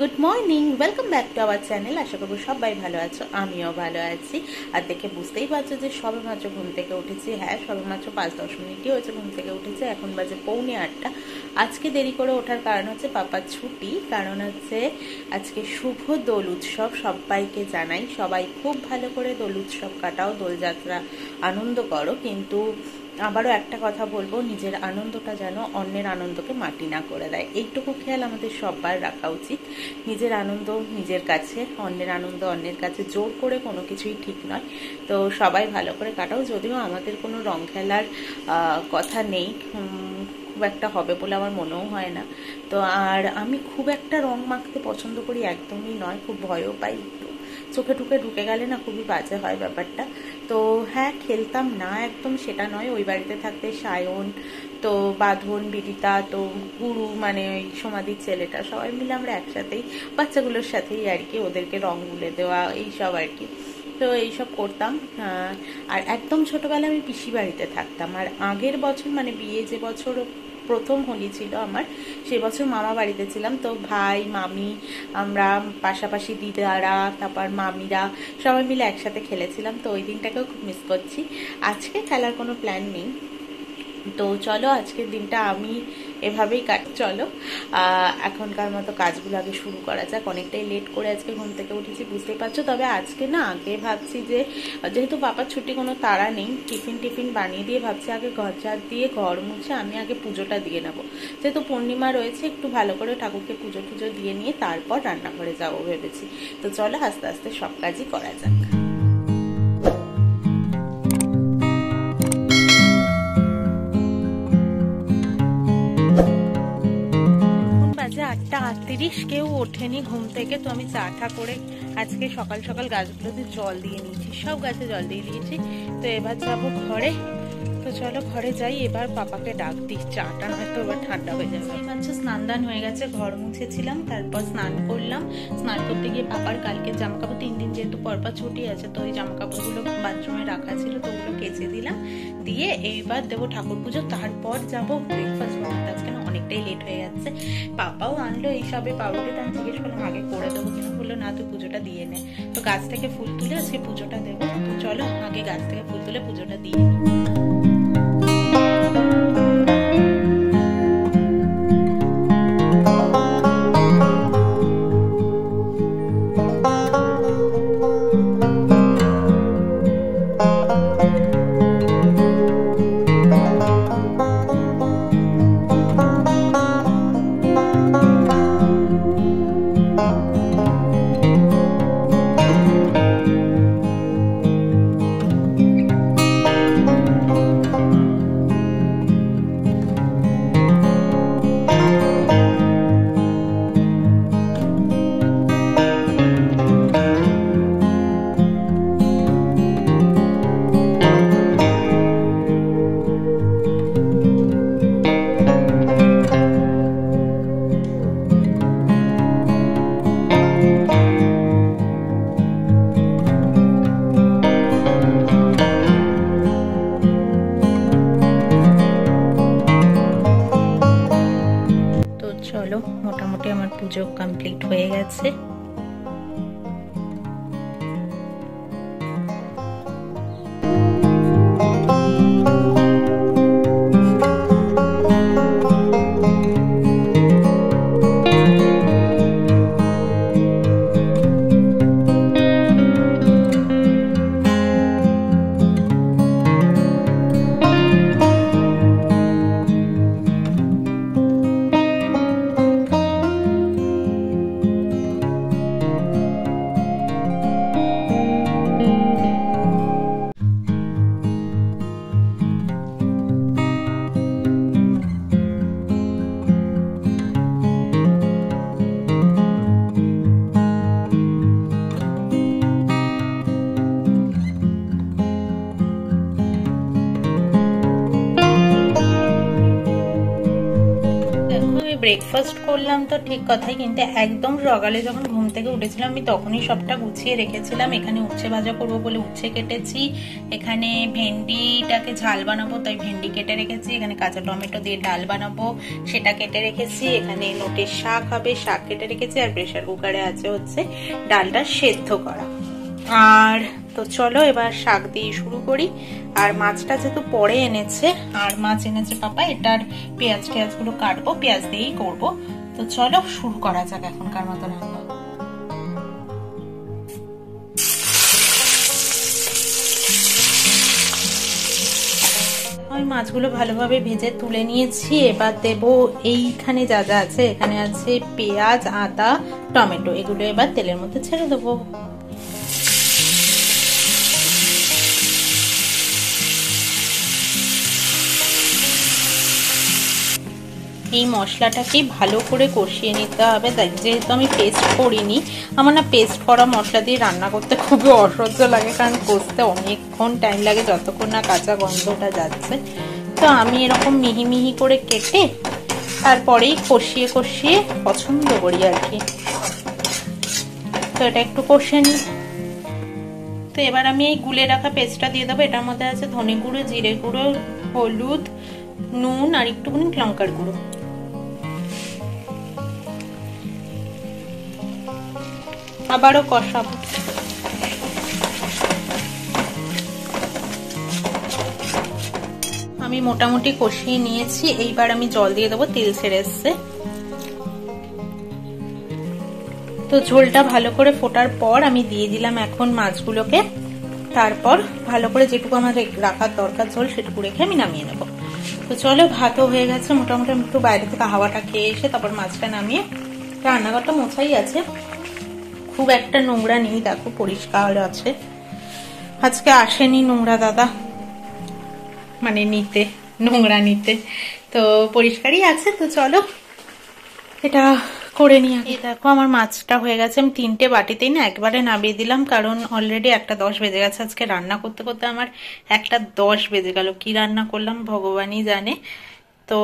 Good morning welcome back to our channel. आशा करब सबाई भालो आछो, आमिओ भालो आछि। आर देखे बुझतेई पारछो जे सबमात्र घुम थेके उठेछि। हाँ, सबमात्र 5-10 मिनिटई होयेछे घुम थेके उठेछि। एखन बाजे पौने 8टा। आजके देरी करे ओठार कारण होच्छे पापा छुटी। कारण होच्छे आजके शुभ दोल उत्सव। सबाइके जानाई सबाई खूब भालो करे दोल उत्सव काटाओ, दोल यात्रा आनंद करो, किन्तु आबारो एकटा कथा बोलबो, निजेर आनंदटा जेन अन्येर आनंदके माटी ना करे देय। एकटुकु खेयाल आमादेर सब्बार राखा उचित। निजेर आनंद निजेर काछे, अन्येर आनंद अन्येर काछे। जोर करे कोनो किछुई ठीक नय। तो सबाई भालो करे काटाओ। यदिओ आमादेर कोनो रंग खेलार कथा नेई, खूब एकटा होबे बोले आमार मनेও হয় না। तो आर आमी खूब एकटा रंग माखते पछन्द करी एकदमई नय, खूब भयও पाई। चोखे टुके ढुके गेले ना खूबई बाजे हय ब्यापारटा। तो हाँ, खेलताम ना एकदम सेटा नय। ओई बाड़ीते थाकते सायन तो बाधन बिदिता तो गुरु माने समाधिर छेलेटा सबाई मिले आमरा एकसाथेई बाच्चागुलोर साथेई आर कि ओदेरके रंग गुले देওয়া এই সব আর কি। तो এইসব করতাম। আর একদম ছোটবেলায় আমি পিসি বাড়িতে থাকতাম। আর আগের বছর মানে বিয়ে যে বছর प्रथम होली छिलो आमार, सेई बछर मामा बाड़ीते छिलाम। तो भाई मामी आमरा पाशापाशी दिदारा तारपर मामीरा सबाई मिले एकसाथे खेलेछिलाम। तो ओई दिनटाके खूब मिस करछि। आजके खेलार कोनो प्लान नेই। तो चलो आजकेर दिनटा आमी एभाबेई काट। चलो एखनकार मतो काजगुलो आगे शुरू करा जाक। अनेकटाई लेट करे आजके घुम थेके उठेछि बुझतेई पारछो। तबे आजके ना आगे भाबछि जे जेहेतु बापार छुट्टी कोनो तारा नेই, टिफिन टिफिन बानिये दिये भाबछि आगे घर झाड़ दिये घर मुछे आमी आगे पुजोटा दिये नेब। जेहेतु पूर्णिमा रयेछे एकटु भालो करे ठाकुरके पुजो टुजो दिये निये तारपर रान्नाघरे जाबो भेबेछि। तो चलो आस्ते आस्ते सब काजই করা যাক। কেউ ওঠেনি ঘুম থেকে। তো আমি চা টা করে আজকে সকাল সকাল গাছগুলোতে জল দিয়ে নিয়েছি, সব গাছে জল দিয়ে দিয়েছি। তো এবার যাবো ঘরে। তো চলো ঘরে যাই, এবার পাপাকে ডাক দিই। চা টা হয়তো এবার ঠান্ডা হয়ে যাবে। আচ্ছা, স্নান দান হয়ে গেছে, ঘর মুছেছিলাম, তারপর স্নান করলাম। স্নান করতে গিয়ে পাপার কালকে জামা কাপড় 3 দিন যেহেতু পরপর ছুটি আছে, তো এই জামা কাপড়গুলো বাথরুমে রাখা ছিল, তো ওগুলো কেচে দিলাম। দিয়ে এইবার দেবো ঠাকুর পুজো, তারপর যাবো ব্রেকফাস্ট করতে। আজকে না অনেকটাই লেট হয়ে যাচ্ছে। পাপাও আনলো এইসবে, পাপাকে তো আমি জিজ্ঞেস করলাম আগে করে দেবো কিনা, বললো না তুই পুজোটা দিয়ে নে। তো গাছ থেকে ফুল তুলে আজকে পুজোটা দেবো। তো চলো আগে গাছ থেকে ফুল তুলে পুজোটা দিয়ে নিই। মোটামুটি আমার পুজো কমপ্লিট হয়ে গেছে। ब्रेकफास्ट करलाम तो ठीक कथाई किन्तु एकदम सकाले जखन घुम थेके उठेछिलाम आमि तखोनी सबटा गुछिए रेखेछिलाम। एखाने उच्छे भाजा करबो बोले उच्छे केटेछि, एखाने भेंडिटाके झाल बानाबो ताई भेंडि केटे रेखेछि, एखाने काँचा टमेटो दिए डाल बानाबो सेटा केटे रेखेछि, एखाने नोटेर शाक होबे शाक केटे रेखेछि आर प्रेसार कुकारे आछे होच्छे डालटा सेদ্ধ करा। आर तो चलो एबार शाक दिए शुरू करी। और माछटा जेहेतु पड़े एनेछे और माछ एनेछे पापा, एटार पेंयाज टेंयाजगुलो काटबो, पेंयाज दिएई करबो। तो चलो शुरू करा जाक एखनकार मतो रान्ना। आमि माछगुलो भालोभाबे भेजे तुले निएछि। एबार देबो एइखाने जा जा आछे, एखाने आछे पेंयाज आदा टमेटो, एगुलो एबार तेलेर मধ্যে ছেড়ে দেবো। मसलाटाके भालो करे कषिये निते होबे। जेहेतु आमि पेस्ट करिनि, आमार ना पेस्ट करा मसला दिये रान्ना करते खूबई असह्य लागे, कारण कषते अनेकक्षण टाइम लागे जतक्षण ना काँचा गन्धटा जाच्छे। तो आमि एरकम मिहि मिहि करे केटे तारपरेই कषिये कषिये पछन्द करि आर कि। तो एटा एकटु कषिये নি। तो एबार आमि এই গুলে রাখা পেস্টটা দিয়ে দেব। এটার মধ্যে আছে ধনে গুঁড়ো, জিরে গুঁড়ো, হলুদ, নুন আর একটুখানি লঙ্কার গুঁড়ো। আবারও কষাবো। আমি মোটামুটি কষিয়ে নিয়েছি। এইবার আমি জল দিয়ে দেবো, তেল ছেড়ে আসছে। তো ঝোলটা ভালো করে ফোটার পর আমি দিয়ে দিলাম এখন মাছগুলোকে। তারপর ভালো করে যেটুকু আমার রাখার দরকার ঝোল সেটুকু রেখে আমি নামিয়ে নেবো। তো চলো ভাতও হয়ে গেছে মোটামুটি। আমি একটু বাইরে থেকে হাওয়াটা খেয়ে এসে তারপর মাছটা নামিয়ে, রান্নাঘরটা মোছাই আছে, খুব একটা নোংরা নেই, দেখো পরিষ্কার আছে। আজকে আসেনি নোংরা দাদা, মানে নিতে, নোংরা নিতে, তো পরিষ্কারই আছে। তো চলো এটা করে নিই। এই দেখো আমার মাছটা হয়ে গেছে। আমি তিনটে বাটিতেই না একবারে নামিয়ে দিলাম, কারণ অলরেডি 1:10 বেজে গেছে। আজকে রান্না করতে করতে আমার 1:10 বেজে গেল। কি রান্না করলাম ভগবানই জানে। তো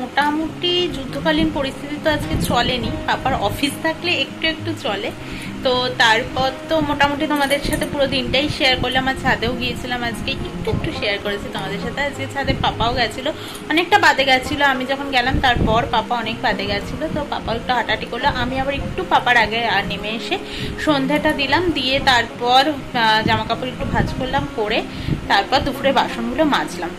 মোটামুটি যুদ্ধকালীন পরিস্থিতি তো আজকে চলেনি, আবার অফিস থাকলে একটু একটু চলে। তো তারপর তো মোটামুটি তোমাদের সাথে পুরো দিনটাই শেয়ার করলাম। আর ছাদেও গিয়েছিলাম আজকে, একটু একটু শেয়ার করেছি তোমাদের সাথে। আজকে ছাদে পাপাও গেছিলো, অনেকটা বাদে গেছিলো। আমি যখন গেলাম তারপর পাপা অনেক বাদে গেছিলো। তো পাপা একটু হাঁটাহাঁটি করলো, আমি আবার একটু পাপার আগে আর নেমে এসে সন্ধ্যাটা দিলাম, দিয়ে তারপর জামাকাপড় একটু ভাঁজ করলাম, করে তারপর দুপুরে বাসনগুলো মাজলাম।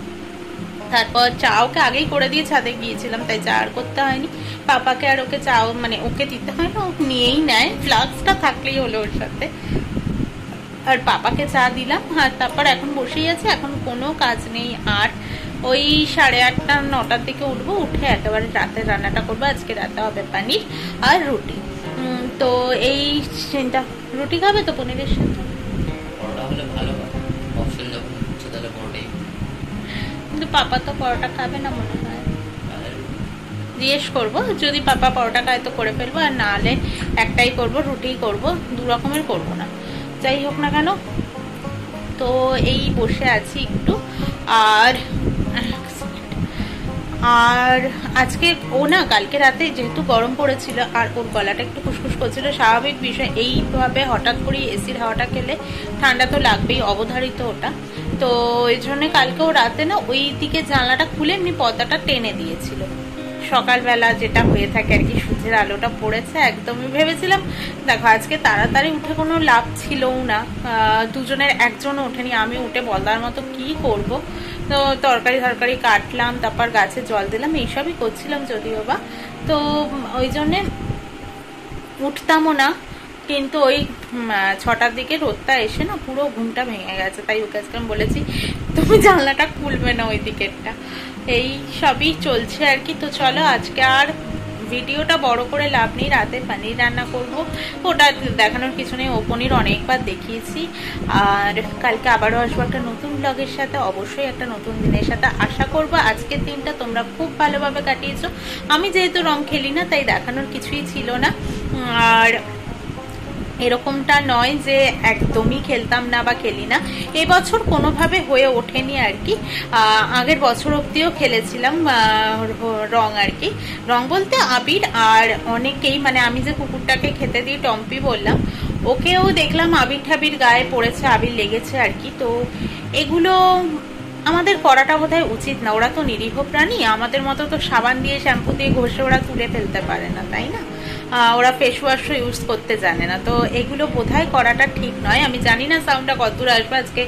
তারপর চা ওকে আগেই করে দিয়ে ছাদে গিয়েছিলাম, তাই চা আর করতে হয়নি পাপাকে। আর ওকে চা মানে ওকে দিতে হয় না, ও নিয়েই নেয়, ফ্লাক্সটা থাকলেই হলো ওর সাথে। আর পাপাকে চা দিলাম, আর তারপর এখন বসেই আছে, এখন কোনো কাজ নেই। আর ওই 8:30-9টার দিকে উঠবো, উঠে একেবারে রাতের রান্নাটা করবো। আজকে রাতে হবে পানির আর রুটি। তো এই চিন্তা, রুটি খাবে তো পনিরের সাথে, কিন্তু পাপা তো পরোটা খাবে না মনে হয়। জিজ্ঞেস করবো, যদি পাপা পরোটা খায় তো করে ফেলবো, আর নাহলে একটাই করবো, রুটিই করবো, দু রকমের করবো না, যাই হোক না কেন। তো এই বসে আছি একটু। আর আজকে ও না কালকে রাতে যেহেতু গরম পড়েছিল আর ওর গলাটা একটু খুশখুশ করছিল, স্বাভাবিক বিষয়। এইভাবে হঠাৎ করে এসির হাওয়াটা খেলে ঠান্ডা তো লাগবেই, অবধারিত ওটা। তো এই জন্য কালকে ও রাতে না ওই দিকে জানলাটা খুলে এমনি পর্দাটা টেনে দিয়েছিল। সকালবেলা যেটা হয়ে থাকে আর কি, সূর্যের আলোটা পড়েছে একদমই। ভেবেছিলাম দেখো আজকে তাড়াতাড়ি উঠে কোনো লাভ ছিলও না, দুজনের একজনও ওঠেনি। আমি উঠে বলার মতো কি করব, তো তরকারি কাটলাম, তারপর গাছে জল দিলাম, এইসবই করছিলাম যদিও বা। তো तो ওই জন্য উঠতামও না কিন্তু ওই 6টার দিকে রোদটা এসে না পুরো ঘুমটা ভেঙে গেছে তাই ওকে আজকে আমি বলেছি তুমি জানলাটা খুলবে না ওই দিকেরটা এই সবই চলছে আর কি। তো চলো আজকে আর ভিডিওটা বড় করে লাভ নেই রাতে পনির রান্না করব ওটা দেখানোর কিছু নেই ও পনির অনেকবার দেখিয়েছি আর কালকে আবারও আসবো একটা নতুন ব্লগের সাথে অবশ্যই একটা নতুন দিনের সাথে আশা করব আজকের দিনটা তোমরা খুব ভালোভাবে কাটিয়েছো আমি যেহেতু রং খেলি না তাই দেখানোর কিছুই ছিল না আর এরকমটা নয় যে একদমই খেলতাম না বা খেলি না এবছর কোনোভাবে হয়ে ওঠেনি আর কি আগের বছর অবধিও খেলেছিলাম রং আর কি রং বলতে আবির আর অনেকেই মানে আমি যে কুকুরটাকে খেতে দিয়ে টম্পি বললাম ওকেও দেখলাম আবির ঠাবির গায়ে পড়েছে আবির লেগেছে আর কি। তো এগুলো আমাদের করাটা বোধহয় উচিত না ওরা তো নিরীহ প্রাণী আমাদের মতো তো সাবান দিয়ে শ্যাম্পু দিয়ে ঘষে ওরা তুলে ফেলতে পারে না তাই না ওরা ফেসওয়াশও ইউজ করতে জানে না তো এগুলো বোধহয় করাটা ঠিক নয়। আমি জানি না সাউন্ডটা কত দূর আসবে আজকে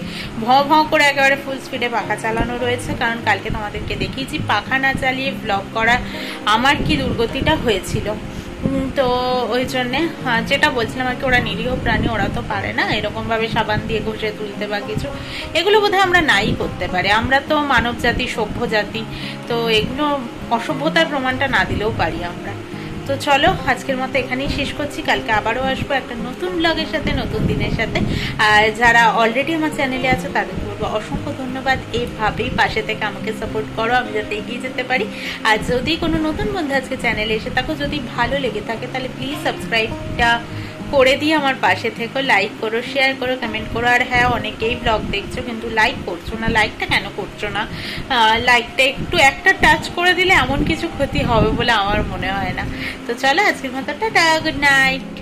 ভঁ ভঁ করে একেবারে ফুল স্পিডে পাখা চালানো রয়েছে কারণ কালকে তোমাদেরকে দেখিয়েছি পাখা না চালিয়ে ব্লগ করা আমার কি দুর্গতিটা হয়েছিল তো ওই জন্যে যেটা বলছিলাম আর কি ওরা নিরীহ প্রাণী ওরা তো পারে না এরকমভাবে সাবান দিয়ে ঘষে তুলতে বা কিছু এগুলো বোধহয় আমরা নাই করতে পারি আমরা তো মানব জাতি সভ্য জাতি তো এগুলো অসভ্যতার প্রমাণটা না দিলেও পারি আমরা। তো চলো আজকের মতো এখানেই শেষ করছি কালকে আবারও আসবো একটা নতুন ব্লগের সাথে নতুন দিনের সাথে আর যারা অলরেডি আমার চ্যানেলে আছে তাদের বলবো অসংখ্য ধন্যবাদ এইভাবেই পাশে থেকে আমাকে সাপোর্ট করো আমি যাতে এগিয়ে যেতে পারি আর যদি কোনো নতুন বন্ধু আজকে চ্যানেলে এসে থাকো যদি ভালো লেগে থাকে তাহলে প্লিজ সাবস্ক্রাইবটা করে দিয়ে আমার পাশে থেকো লাইক করো শেয়ার করো কমেন্ট করো আর হ্যাঁ অনেকেই ব্লগ দেখছো কিন্তু লাইক করছো না লাইকটা কেন করছো না লাইকটা একটু একটা টাচ করে দিলে এমন কিছু ক্ষতি হবে বলে আমার মনে হয় না। তো চলো আজকের মতো টাটা গুড নাইট।